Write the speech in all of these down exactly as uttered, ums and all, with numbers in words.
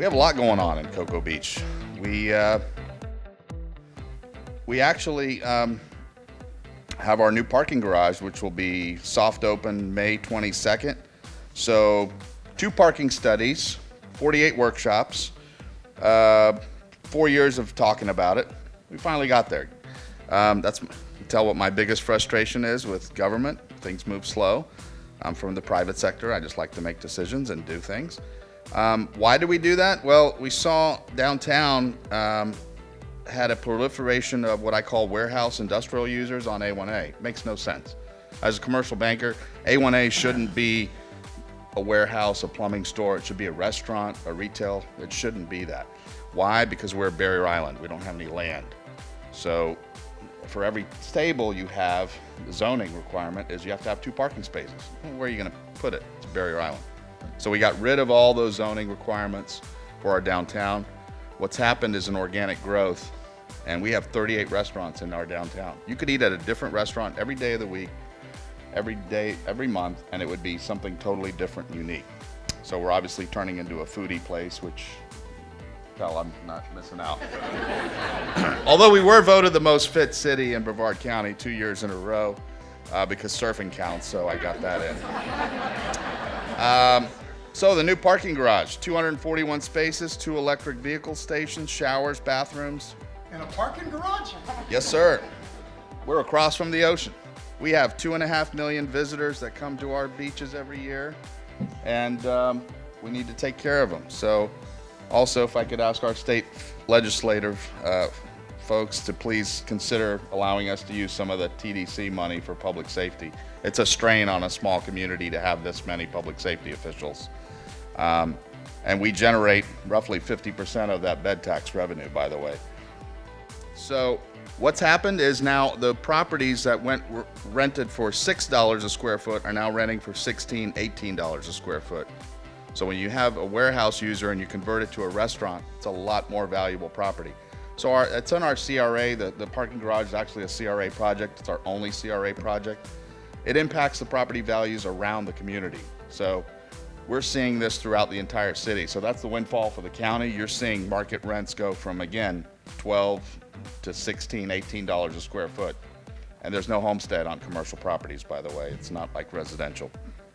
We have a lot going on in Cocoa Beach. We, uh, we actually um, have our new parking garage, which will be soft open May twenty-second. So two parking studies, forty-eight workshops, uh, four years of talking about it. We finally got there. Um, that's tell what my biggest frustration is with government. Things move slow. I'm from the private sector. I just like to make decisions and do things. Um, why do we do that? Well, we saw downtown um, had a proliferation of what I call warehouse industrial users on A one A. Makes no sense. As a commercial banker, A one A shouldn't be a warehouse, a plumbing store. It should be a restaurant, a retail. It shouldn't be that. Why? Because we're Barrier Island. We don't have any land. So for every table you have, the zoning requirement is you have to have two parking spaces. Where are you going to put it? It's Barrier Island. So we got rid of all those zoning requirements for our downtown. What's happened is an organic growth, and we have thirty-eight restaurants in our downtown. You could eat at a different restaurant every day of the week, every day, every month, and it would be something totally different and unique. So we're obviously turning into a foodie place, which hell, I'm not missing out. Although we were voted the most fit city in Brevard County two years in a row uh, because surfing counts, so I got that in. Um, so the new parking garage, two hundred forty-one spaces, two electric vehicle stations, showers, bathrooms. And a parking garage? Yes, sir. We're across from the ocean. We have two and a half million visitors that come to our beaches every year, and um, we need to take care of them. So also, if I could ask our state legislative uh, folks to please consider allowing us to use some of the T D C money for public safety. It's a strain on a small community to have this many public safety officials. Um, and we generate roughly fifty percent of that bed tax revenue, by the way. So what's happened is now the properties that went were rented for six dollars a square foot are now renting for sixteen dollars, eighteen dollars a square foot. So when you have a warehouse user and you convert it to a restaurant, it's a lot more valuable property. So our, it's on our C R A. The, the parking garage is actually a C R A project. It's our only C R A project. It impacts the property values around the community. So we're seeing this throughout the entire city. So that's the windfall for the county. You're seeing market rents go from, again, twelve to sixteen dollars, eighteen dollars a square foot. And there's no homestead on commercial properties, by the way. It's not like residential.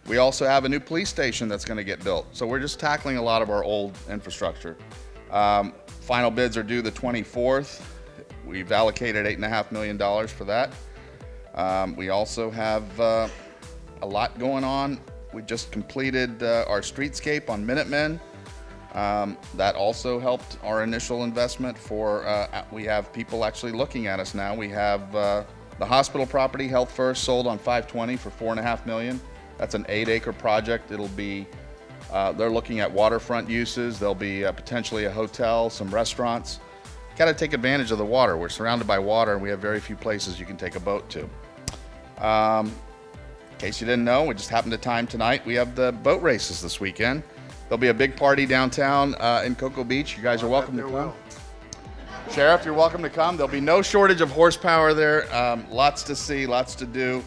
We also have a new police station that's going to get built. So we're just tackling a lot of our old infrastructure. Um, final bids are due the twenty-fourth. We've allocated eight point five million dollars for that. Um, we also have uh, a lot going on. We just completed uh, our streetscape on Minutemen. Um, that also helped our initial investment for, uh, we have people actually looking at us now. We have uh, the hospital property, Health First, sold on five twenty for four and a half million. That's an eight acre project. It'll be, uh, they're looking at waterfront uses. There'll be uh, potentially a hotel, some restaurants. Gotta take advantage of the water. We're surrounded by water and we have very few places you can take a boat to. Um, in case you didn't know, we just happened to time tonight. We have the boat races this weekend. There'll be a big party downtown uh, in Cocoa Beach. You guys are welcome to come. Well. Sheriff, you're welcome to come. There'll be no shortage of horsepower there. Um, lots to see, lots to do.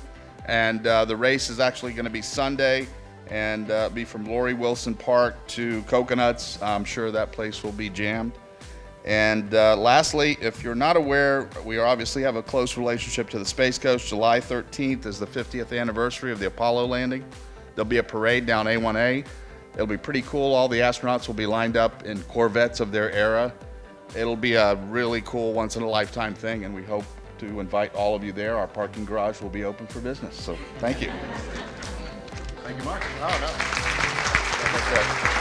And uh, the race is actually going to be Sunday and uh, be from Lori Wilson Park to Coconuts. I'm sure that place will be jammed. And uh, lastly, if you're not aware, we obviously have a close relationship to the Space Coast. July thirteenth is the fiftieth anniversary of the Apollo landing. There'll be a parade down A one A. It'll be pretty cool. All the astronauts will be lined up in Corvettes of their era. It'll be a really cool once-in-a-lifetime thing, and we hope to invite all of you there. Our parking garage will be open for business, so thank you. Thank you, Mark. Oh, no.